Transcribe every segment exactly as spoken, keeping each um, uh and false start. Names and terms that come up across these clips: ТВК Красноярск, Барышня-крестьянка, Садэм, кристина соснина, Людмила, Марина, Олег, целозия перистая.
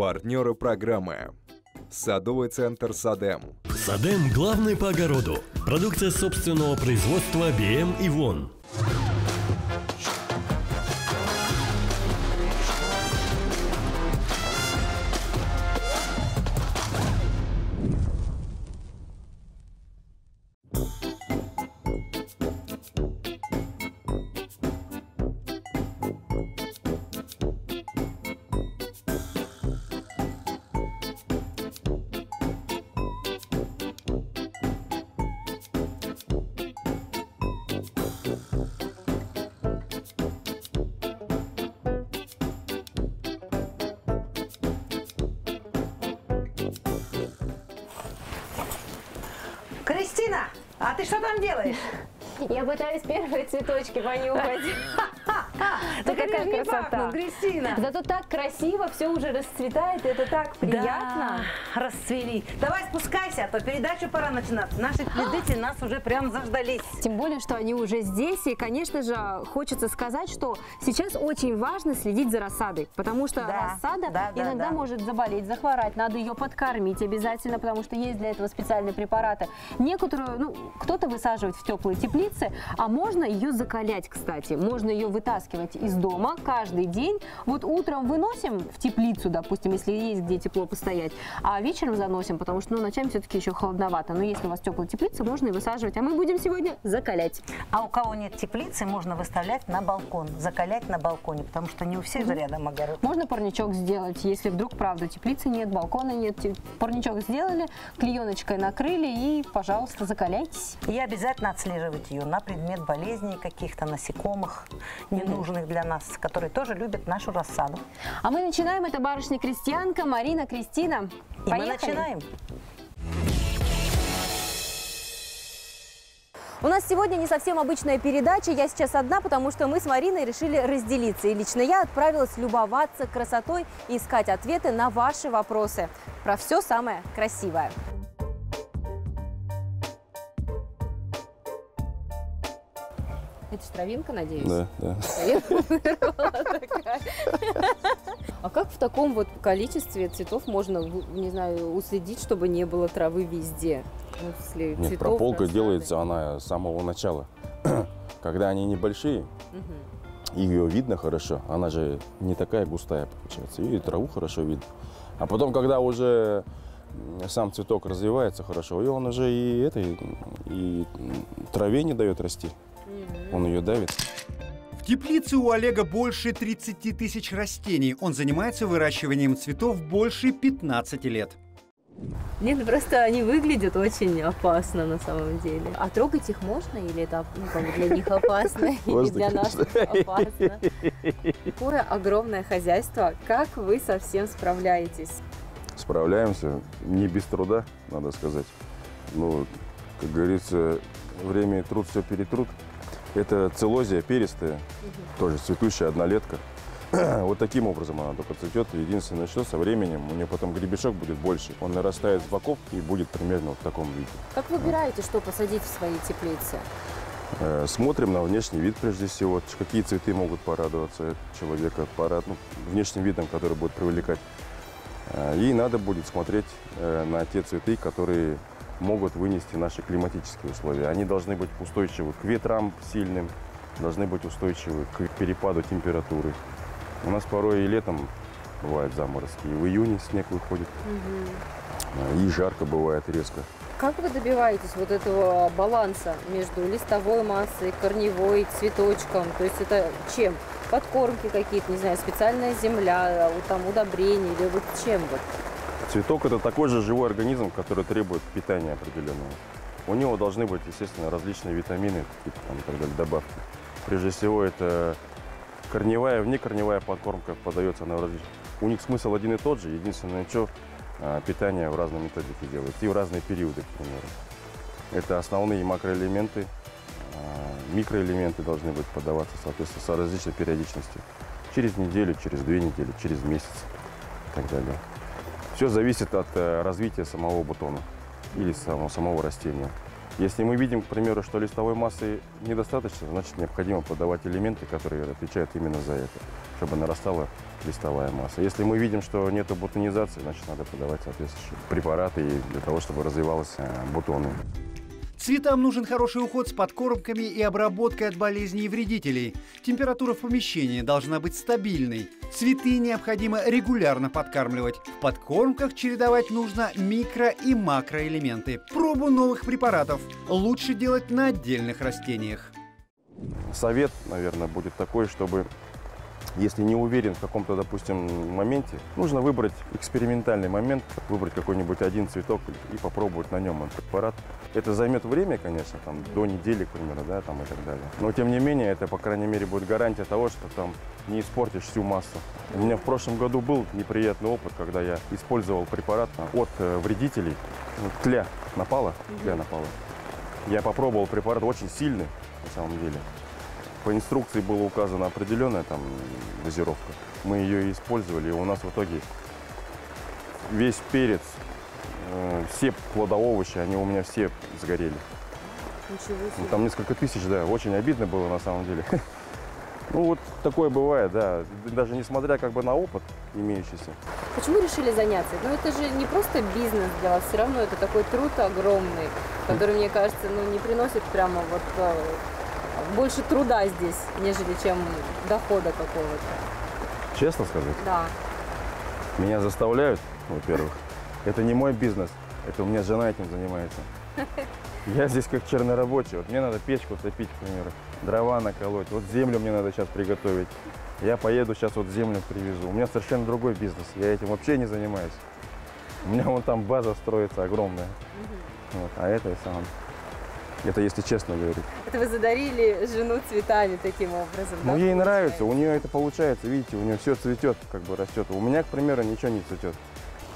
Партнеры программы. Садовый центр «Садэм». «Садэм» – главный по огороду. Продукция собственного производства БМ и ВОН. Кристина, а ты что там делаешь? Я пытаюсь первые цветочки понюхать. Да какая красота, Кристина! Зато так красиво, все уже расцветает, это так приятно. Да, расцвели. Давай спускайся, а то передачу пора начинать. Наши свидетели нас уже прям заждались. Тем более, что они уже здесь. И, конечно же, хочется сказать, что сейчас очень важно следить за рассадой. Потому что да, рассада да, да, иногда да. может заболеть, захворать. Надо ее подкормить обязательно, потому что есть для этого специальные препараты. Некоторую, ну, кто-то высаживает в теплые теплицы, а можно ее закалять, кстати. Можно ее вытаскивать из дома каждый день. Вот утром выносим в теплицу, допустим, если есть где тепло постоять, а вечером заносим, потому что ну, ночами все-таки еще холодновато. Но если у вас теплая теплица, можно и высаживать. А мы будем сегодня закалять. А у кого нет теплицы, можно выставлять на балкон. Закалять на балконе, потому что не у всех же рядом огород. Можно парничок сделать, если вдруг, правда, теплицы нет, балкона нет. Парничок сделали, клееночкой накрыли и, пожалуйста, закаляйтесь. И обязательно отслеживать ее на предмет болезней каких-то, насекомых, ненужных для нас, которые тоже любят нашу рассаду. А мы начинаем. Это барышня-крестьянка, Марина, Кристина. И поехали. Мы начинаем. У нас сегодня не совсем обычная передача. Я сейчас одна, потому что мы с Мариной решили разделиться. И лично я отправилась любоваться красотой и искать ответы на ваши вопросы про все самое красивое. Это же травинка, надеюсь? Да, да. А как в таком вот количестве цветов можно, не знаю, уследить, чтобы не было травы везде? Нет, прополка делается, она с самого начала. Когда они небольшие, ее видно хорошо, она же не такая густая получается, и траву хорошо видно. А потом, когда уже сам цветок развивается хорошо, и он уже и этой, и траве не дает расти. Он ее давит. В теплице у Олега больше тридцати тысяч растений. Он занимается выращиванием цветов больше пятнадцати лет. Нет, просто они выглядят очень опасно на самом деле. А трогать их можно? Или это ну, как для них опасно? Или для нас опасно? Такое огромное хозяйство. Как вы со всем справляетесь? Справляемся. Не без труда, надо сказать. Ну, как говорится, время и труд все перетрут. Это целозия перистая, угу. тоже цветущая однолетка. Вот таким образом она только цветет. Единственное, что со временем у нее потом гребешок будет больше. Он нарастает с боков и будет примерно вот в таком виде. Как выбираете, что посадить в своей теплице? Смотрим на внешний вид прежде всего. Какие цветы могут порадоваться человека парад, ну, внешним видом, который будет привлекать. И надо будет смотреть на те цветы, которые могут вынести наши климатические условия. Они должны быть устойчивы к ветрам сильным, должны быть устойчивы к перепаду температуры. У нас порой и летом бывают заморозки, и в июне снег выходит, угу. и жарко бывает резко. Как вы добиваетесь вот этого баланса между листовой массой, корневой, цветочком? То есть это чем? Подкормки какие-то, не знаю, специальная земля, там удобрения или вот чем вот? Цветок – это такой же живой организм, который требует питания определенного. У него должны быть, естественно, различные витамины, там, и так далее, добавки. Прежде всего, это корневая, внекорневая подкормка подается на различные. У них смысл один и тот же, единственное, что питание в разной методике делают и в разные периоды, к примеру. Это основные макроэлементы, микроэлементы должны быть подаваться, соответственно, с различной периодичностью. Через неделю, через две недели, через месяц и так далее. Все зависит от развития самого бутона или самого, самого растения. Если мы видим, к примеру, что листовой массы недостаточно, значит необходимо подавать элементы, которые отвечают именно за это, чтобы нарастала листовая масса. Если мы видим, что нет бутонизации, значит надо подавать соответствующие препараты для того, чтобы развивались бутоны. Цветам нужен хороший уход с подкормками и обработкой от болезней и вредителей. Температура в помещении должна быть стабильной. Цветы необходимо регулярно подкармливать. В подкормках чередовать нужно микро- и макроэлементы. Пробу новых препаратов лучше делать на отдельных растениях. Совет, наверное, будет такой, чтобы, если не уверен в каком-то, допустим, моменте, нужно выбрать экспериментальный момент, выбрать какой-нибудь один цветок и попробовать на нем препарат. Это займет время, конечно, там, до недели, к примеру, да, там, и так далее. Но, тем не менее, это, по крайней мере, будет гарантия того, что там не испортишь всю массу. У меня в прошлом году был неприятный опыт, когда я использовал препарат от вредителей. Тля напала, тля напала. Я попробовал препарат очень сильный, на самом деле. По инструкции была указана определенная там дозировка. Мы ее использовали, и у нас в итоге весь перец, э, все плодоовощи, они у меня все сгорели. Ничего себе. Там несколько тысяч, да, очень обидно было на самом деле. Ну вот такое бывает, да, даже несмотря как бы на опыт имеющийся. Почему решили заняться? Ну это же не просто бизнес для вас, все равно это такой труд огромный, который, мне кажется, ну не приносит прямо вот... больше труда здесь, нежели чем дохода какого-то. Честно сказать? Да. Меня заставляют, во-первых. Это не мой бизнес, это у меня жена этим занимается. Я здесь как чернорабочий. Вот мне надо печку топить, к примеру, дрова наколоть. Вот землю мне надо сейчас приготовить. Я поеду сейчас вот землю привезу. У меня совершенно другой бизнес, я этим вообще не занимаюсь. У меня вон там база строится огромная. Угу. Вот. А это я сам. Это если честно говорить. Это вы задарили жену цветами таким образом? Ну, да, ей нравится, у нее это получается, видите, у нее все цветет, как бы растет. У меня, к примеру, ничего не цветет.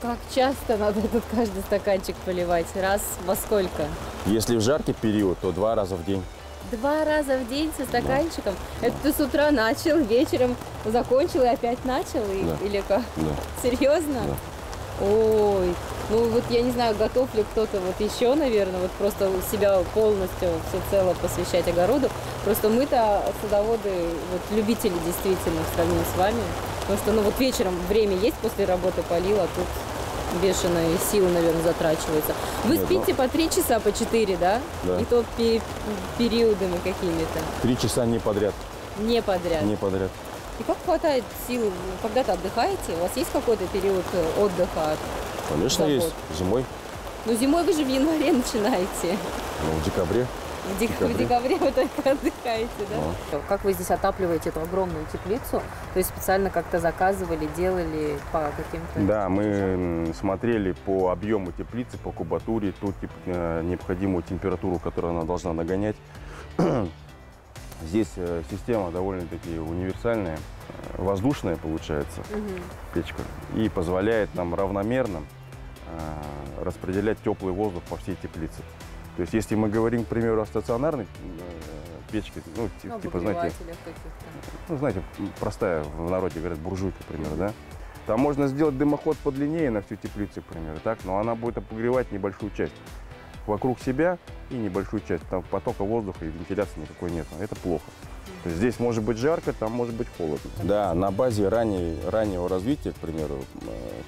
Как часто надо тут каждый стаканчик поливать? Раз во сколько? Если в жаркий период, то два раза в день. Два раза в день со стаканчиком? Да. Это ты с утра начал, вечером закончил и опять начал? И... Да. Или как? Да. Серьезно? Да. Ой, ну вот я не знаю, готов ли кто-то вот еще, наверное, вот просто себя полностью, всецело посвящать огороду. Просто мы-то садоводы, вот любители действительно, в сравнении с вами. Потому что, ну вот вечером время есть, после работы полила, тут бешеные силы, наверное, затрачиваются. Вы Нет, спите но... по три часа, по четыре, да? Да. И то периодами какими-то. Три часа не подряд. Не подряд. Не подряд. И как хватает сил? Когда-то отдыхаете? У вас есть какой-то период отдыха? Конечно, забот? Есть. Зимой. Ну, зимой вы же в январе начинаете. Ну, в декабре. В, дек... декабре. в декабре вы только отдыхаете, да? А. Как вы здесь отапливаете эту огромную теплицу? То есть специально как-то заказывали, делали по каким-то... Да, мы смотрели по объему теплицы, по кубатуре, ту необходимую температуру, которую она должна нагонять. Здесь система довольно-таки универсальная, воздушная получается, угу. Печка, и позволяет нам равномерно э, распределять теплый воздух по всей теплице. То есть, если мы говорим, к примеру, о стационарной э, печке, ну, ну типа, знаете, ну, знаете, простая, в народе говорят, буржуйка, к примеру, да? Там можно сделать дымоход подлиннее на всю теплицу, к примеру, так, но она будет обогревать небольшую часть вокруг себя и небольшую часть. Там потока воздуха и вентиляции никакой нет. Это плохо. То есть здесь может быть жарко, там может быть холодно. Да, на базе ранней, раннего развития, к примеру,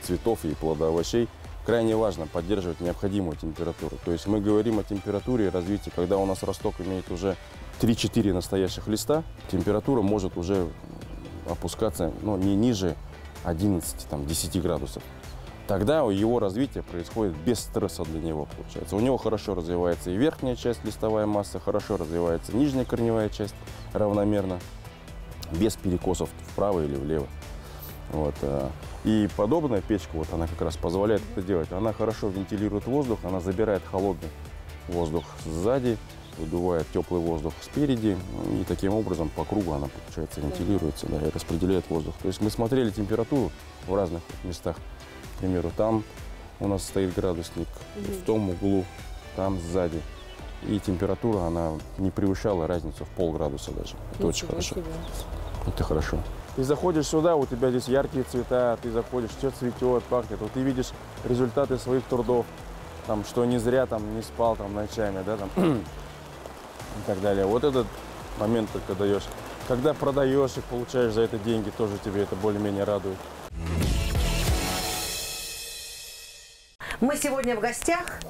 цветов и плодоовощей, крайне важно поддерживать необходимую температуру. То есть мы говорим о температуре развития, когда у нас росток имеет уже три-четыре настоящих листа, температура может уже опускаться, ну, не ниже одиннадцати-десяти градусов. Тогда его развитие происходит без стресса для него, получается. У него хорошо развивается и верхняя часть листовая масса, хорошо развивается нижняя корневая часть равномерно, без перекосов вправо или влево. Вот. И подобная печка, вот она как раз позволяет это делать. Она хорошо вентилирует воздух, она забирает холодный воздух сзади, выдувает теплый воздух спереди, и таким образом по кругу она, получается, вентилируется, да, и распределяет воздух. То есть мы смотрели температуру в разных местах. К примеру, там у нас стоит градусник, mm-hmm. в том углу, там сзади. И температура, она не превышала разницу в полградуса даже. Это Ничего очень хорошо. Себе. Это хорошо. Ты заходишь сюда, у тебя здесь яркие цвета, ты заходишь, все цветет, пахнет. Вот ты видишь результаты своих трудов. там, что не зря там не спал там ночами, да, там и так далее. Вот этот момент только даешь. Когда продаешь их, получаешь за это деньги, тоже тебе это более-менее радует. Мы сегодня в гостях,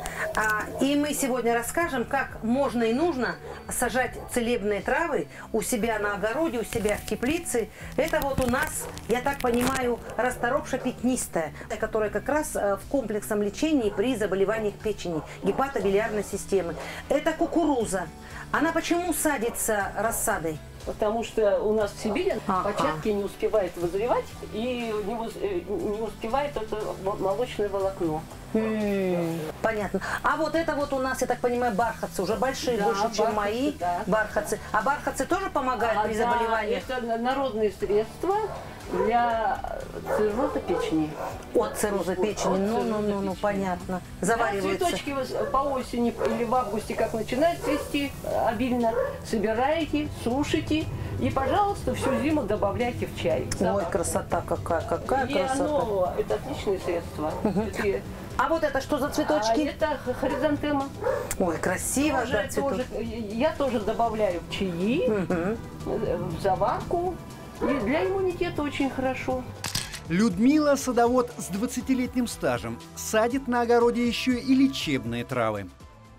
и мы сегодня расскажем, как можно и нужно сажать целебные травы у себя на огороде, у себя в теплице. Это вот у нас, я так понимаю, расторопша пятнистая, которая как раз в комплексном лечении при заболеваниях печени, гепатобилиарной системы. Это кукуруза. Она почему садится рассадой? Потому что у нас в Сибири а-а. Початки не успевает вызревать, и не успевает это молочное волокно. М-м-м. Понятно. А вот это вот у нас, я так понимаю, бархатцы, уже большие, да, больше, бархатцы, чем мои, да, бархатцы. А бархатцы тоже помогают а, при заболеваниях? Да, это народные средства для цирроза печени. От цирроза печени, ну-ну-ну, понятно. Заваривается. А цветочки по осени или в августе, как начинают цвести обильно, собираете, сушите и, пожалуйста, всю зиму добавляйте в чай. Ой, красота какая, какая и красота. Оно, это отличные средства. Угу. А вот это что за цветочки? А это хоризонтема. Ой, красиво. Тоже, да, тоже, я тоже добавляю в чаи, угу, в заварку. И для иммунитета очень хорошо. Людмила – садовод с двадцатилетним стажем. Садит на огороде еще и лечебные травы.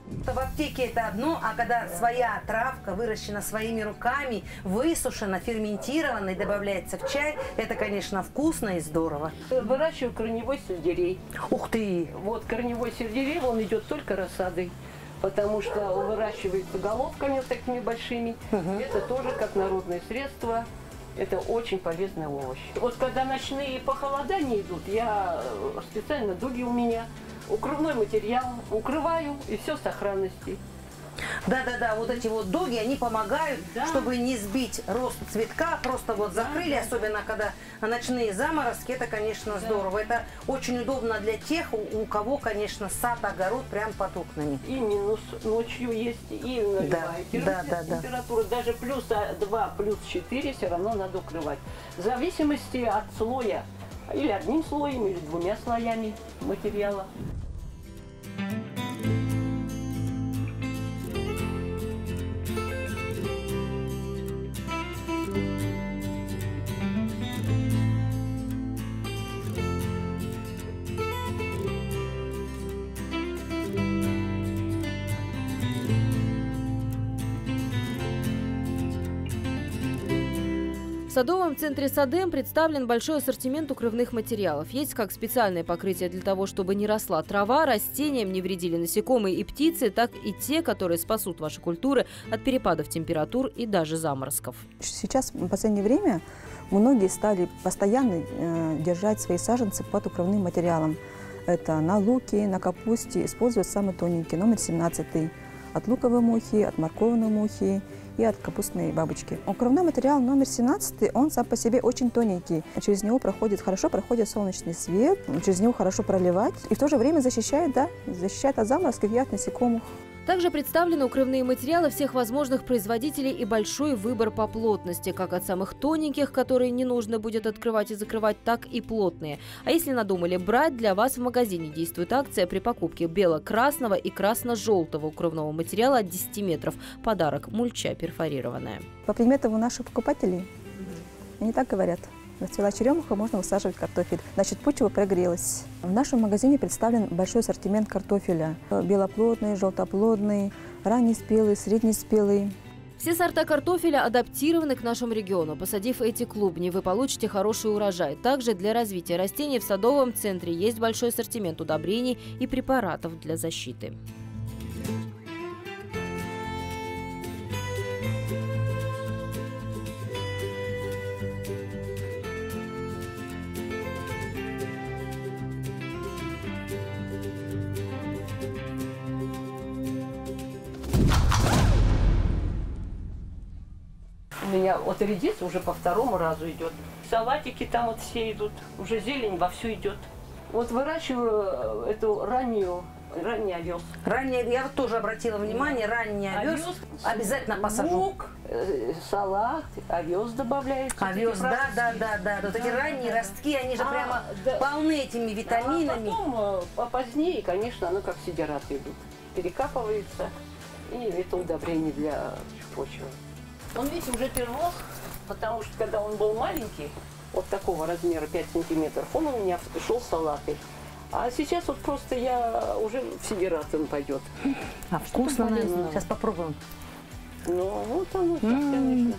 В аптеке это одно, а когда своя травка выращена своими руками, высушена, ферментирована и добавляется в чай, это, конечно, вкусно и здорово. Выращиваю корневой сельдерей. Ух ты! Вот корневой сельдерей, он идет только рассадой. Потому что он выращивается головками такими большими. Угу. Это тоже как народное средство. Это очень полезный овощ. Вот когда ночные похолодания идут, я специально дуги у меня, укрывной материал укрываю, и все в сохранности. Да-да-да, вот эти вот дуги, они помогают, да, чтобы не сбить рост цветка, просто вот закрыли, да, особенно когда ночные заморозки, это, конечно, да, здорово. Это очень удобно для тех, у кого, конечно, сад, огород прям под окнами. И минус ночью есть, и ноль, да, да, да, температура, да, даже плюс два, плюс четыре, все равно надо укрывать. В зависимости от слоя, или одним слоем, или двумя слоями материала. В садовом центре «Садэм» представлен большой ассортимент укрывных материалов. Есть как специальное покрытие для того, чтобы не росла трава, растениям не вредили насекомые и птицы, так и те, которые спасут ваши культуры от перепадов температур и даже заморозков. Сейчас, в последнее время, многие стали постоянно держать свои саженцы под укрывным материалом. Это на луке, на капусте используют самый тоненький, номер семнадцатый. От луковой мухи, от морковной мухи и от капустной бабочки. Укрывной материал номер семнадцатый, он сам по себе очень тоненький. Через него проходит, хорошо проходит солнечный свет, через него хорошо проливать. И в то же время защищает, да, защищает от заморозков и от насекомых. Также представлены укрывные материалы всех возможных производителей и большой выбор по плотности, как от самых тоненьких, которые не нужно будет открывать и закрывать, так и плотные. А если надумали брать, для вас в магазине действует акция при покупке бело-красного и красно-желтого укрывного материала от десяти метров. Подарок – мульча перфорированная. По приметам у наших покупателей, они так говорят. Расцвела черемуха, можно высаживать картофель. Значит, почва прогрелась. В нашем магазине представлен большой ассортимент картофеля. Белоплодный, желтоплодный, раннеспелый, среднеспелый. Все сорта картофеля адаптированы к нашему региону. Посадив эти клубни, вы получите хороший урожай. Также для развития растений в садовом центре есть большой ассортимент удобрений и препаратов для защиты. У меня вот редис уже по второму разу идет. Салатики там вот все идут. Уже зелень вовсю идет. Вот выращиваю эту раннюю Ранний овес. Ранний, я тоже обратила внимание, ранний овес, овес обязательно посажу. Лук, э, салат, овес добавляется. Овес, да, да, да, да, да. Вот эти ранние ростки, они же а, прямо да. полны этими витаминами. А потом, а позднее, конечно, оно как сидират идут. Перекапывается, и это удобрение для почвы. Он, видите, уже пирог, потому что когда он был маленький, вот такого размера, пять сантиметров, он у меня шел салатой. А сейчас вот просто я уже в сидират он пойдет. А вкусно, наверное. Сейчас попробуем. Ну, вот оно, так, конечно.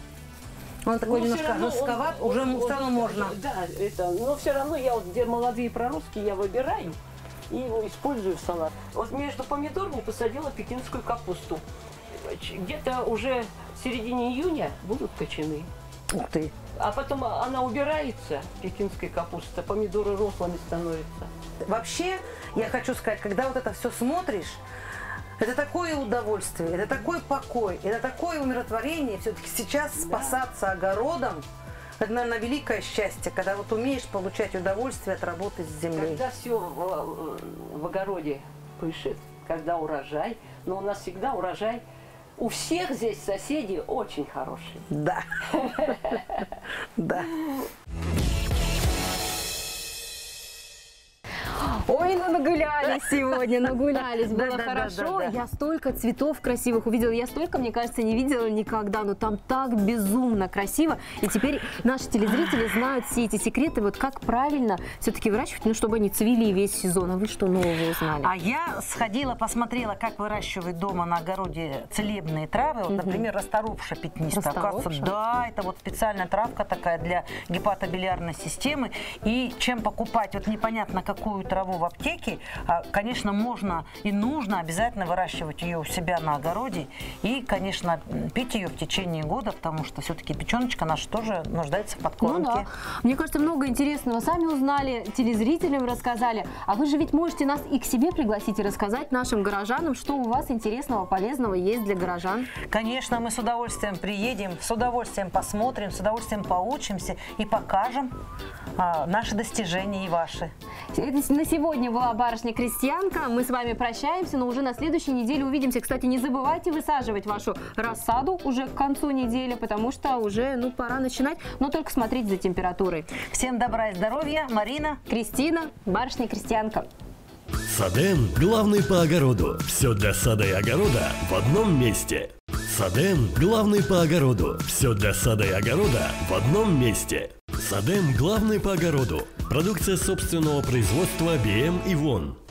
Он такой но немножко жестковат, уже он, все равно можно. Да, это, но все равно я вот, где молодые проростки, я выбираю и его использую в салат. Вот между помидорами посадила пекинскую капусту. Где-то уже в середине июня будут кочаны. Ух ты! А потом она убирается, пекинская капуста, помидоры рослыми становятся. Вообще, я хочу сказать, когда вот это все смотришь, это такое удовольствие, это такой покой, это такое умиротворение. Все-таки сейчас спасаться огородом, это, наверное, великое счастье, когда вот умеешь получать удовольствие от работы с землей. Когда все в, в огороде пышет, когда урожай, но у нас всегда урожай. У всех здесь соседи очень хорошие. Да. Да. Ой, ну нагулялись сегодня, нагулялись, было хорошо. Я столько цветов красивых увидела, я столько, мне кажется, не видела никогда, но там так безумно красиво. И теперь наши телезрители знают все эти секреты, вот как правильно все-таки выращивать, ну, чтобы они цвели весь сезон. А вы что нового узнали? А я сходила, посмотрела, как выращивают дома на огороде целебные травы, вот, например, расторопша пятнистая. Да, это вот специальная травка такая для гепатобилиарной системы. И чем покупать, вот непонятно какую траву в аптеке, конечно, можно и нужно обязательно выращивать ее у себя на огороде и, конечно, пить ее в течение года, потому что все-таки печеночка наша тоже нуждается в подкормке. Ну да. Мне кажется, много интересного сами узнали, телезрителям рассказали. А вы же ведь можете нас и к себе пригласить и рассказать нашим горожанам, что у вас интересного, полезного есть для горожан. Конечно, мы с удовольствием приедем, с удовольствием посмотрим, с удовольствием поучимся и покажем а, наши достижения и ваши. Это на сегодня. Сегодня была барышня-крестьянка. Мы с вами прощаемся, но уже на следующей неделе увидимся. Кстати, не забывайте высаживать вашу рассаду уже к концу недели, потому что уже ну, пора начинать, но только смотрите за температурой. Всем добра и здоровья. Марина, Кристина, барышня-крестьянка. Садэм – главный по огороду. Все для сада и огорода в одном месте. Садэм – главный по огороду. Все для сада и огорода в одном месте. Садэм – главный по огороду. Продукция собственного производства би эм и ВОН.